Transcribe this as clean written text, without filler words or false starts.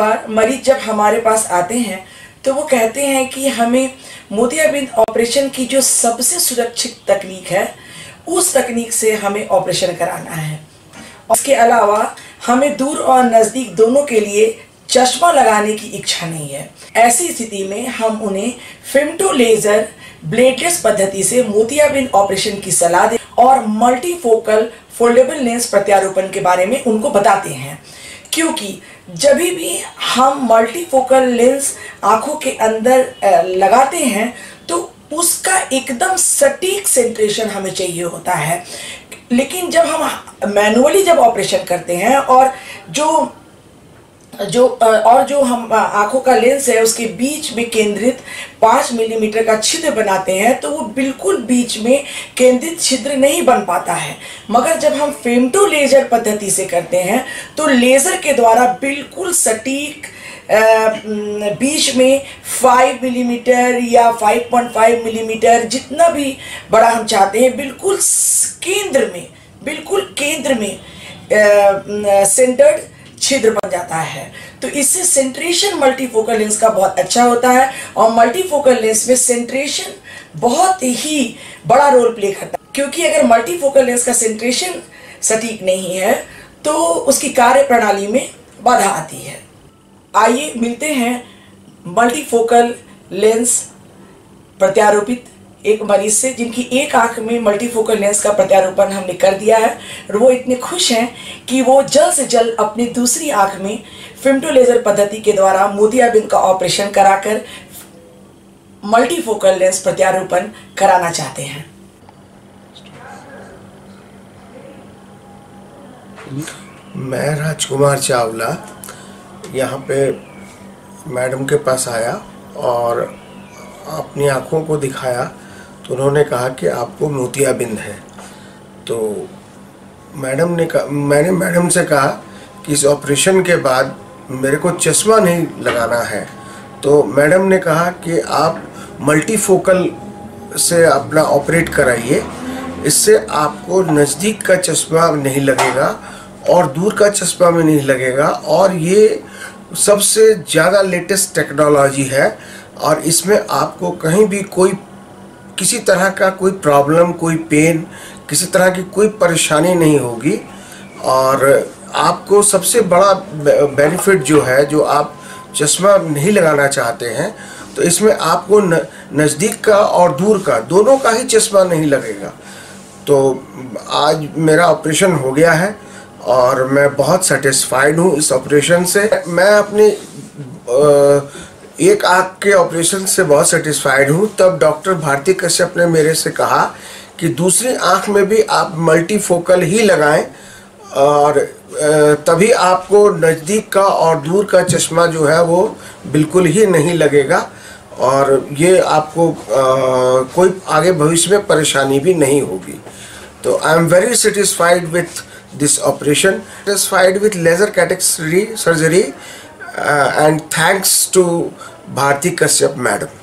बार मरीज जब हमारे पास आते हैं तो वो कहते हैं कि हमें मोतियाबिंद ऑपरेशन की जो सबसे सुरक्षित तकनीक है उस तकनीक से हमें ऑपरेशन कराना है। इसके अलावा हमें दूर और नज़दीक दोनों के लिए चश्मा लगाने की इच्छा नहीं है। ऐसी स्थिति में हम उन्हें फेम्टो लेज़र ब्लेडलेस पद्धति से मोतियाबिंद ऑपरेशन की सलाह दें और मल्टीफोकल फोल्डेबल लेंस प्रत्यारोपण के बारे में उनको बताते हैं, क्योंकि जब भी हम मल्टीफोकल लेंस आँखों के अंदर लगाते हैं तो उसका एकदम सटीक सेंट्रेशन हमें चाहिए होता है। लेकिन जब हम मैनुअली जब ऑपरेशन करते हैं और जो हम आँखों का लेंस है उसके बीच में केंद्रित 5 मिलीमीटर का छिद्र बनाते हैं तो वो बिल्कुल बीच में केंद्रित छिद्र नहीं बन पाता है, मगर जब हम फेम्टो लेज़र पद्धति से करते हैं तो लेज़र के द्वारा बिल्कुल सटीक बीच में 5 मिलीमीटर या 5.5 मिलीमीटर जितना भी बड़ा हम चाहते हैं बिल्कुल केंद्र में सेंटर्ड छिद्र बन जाता है। तो इससे सेंट्रेशन मल्टीफोकल लेंस का बहुत अच्छा होता है और मल्टीफोकल लेंस में सेंट्रेशन बहुत ही बड़ा रोल प्ले करता है, क्योंकि अगर मल्टीफोकल लेंस का सेंट्रेशन सटीक नहीं है तो उसकी कार्य प्रणाली में बाधा आती है। आइए मिलते हैं मल्टीफोकल लेंस प्रत्यारोपित एक मरीज से जिनकी एक आंख में मल्टीफोकल लेंस का प्रत्यारोपण हमने कर दिया है और वो इतने खुश हैं कि वो जल्द से जल्द अपनी दूसरी आंख में फेम्टो लेज़र पद्धति के द्वारा मोतियाबिंद का ऑपरेशन कराकर मल्टीफोकल लेंस प्रत्यारोपण कराना चाहते हैं। मैं राजकुमार चावला यहाँ पे मैडम के पास आया और अपनी आँखों को दिखाया तो उन्होंने कहा कि आपको मोतियाबिंद है। तो मैंने मैडम से कहा कि इस ऑपरेशन के बाद मेरे को चश्मा नहीं लगाना है, तो मैडम ने कहा कि आप मल्टीफोकल से अपना ऑपरेट कराइए, इससे आपको नज़दीक का चश्मा नहीं लगेगा और दूर का चश्मा भी नहीं लगेगा और ये सबसे ज़्यादा लेटेस्ट टेक्नोलॉजी है और इसमें आपको कहीं भी किसी तरह का कोई प्रॉब्लम, कोई पेन, किसी तरह की कोई परेशानी नहीं होगी। और आपको सबसे बड़ा बेनिफिट जो है, जो आप चश्मा नहीं लगाना चाहते हैं, तो इसमें आपको नज़दीक का और दूर का दोनों का ही चश्मा नहीं लगेगा। तो आज मेरा ऑपरेशन हो गया है और मैं बहुत सेटिस्फाइड हूँ इस ऑपरेशन से। मैं अपने एक आँख के ऑपरेशन से बहुत सेटिस्फाइड हूँ। तब डॉक्टर भारती कश्यप ने मेरे से कहा कि दूसरी आँख में भी आप मल्टीफोकल ही लगाएं और तभी आपको नज़दीक का और दूर का चश्मा जो है वो बिल्कुल ही नहीं लगेगा और ये आपको कोई आगे भविष्य में परेशानी भी नहीं होगी। तो I am very satisfied with this operation, satisfied with laser cataract surgery and thanks to Bharti Kashyap madam.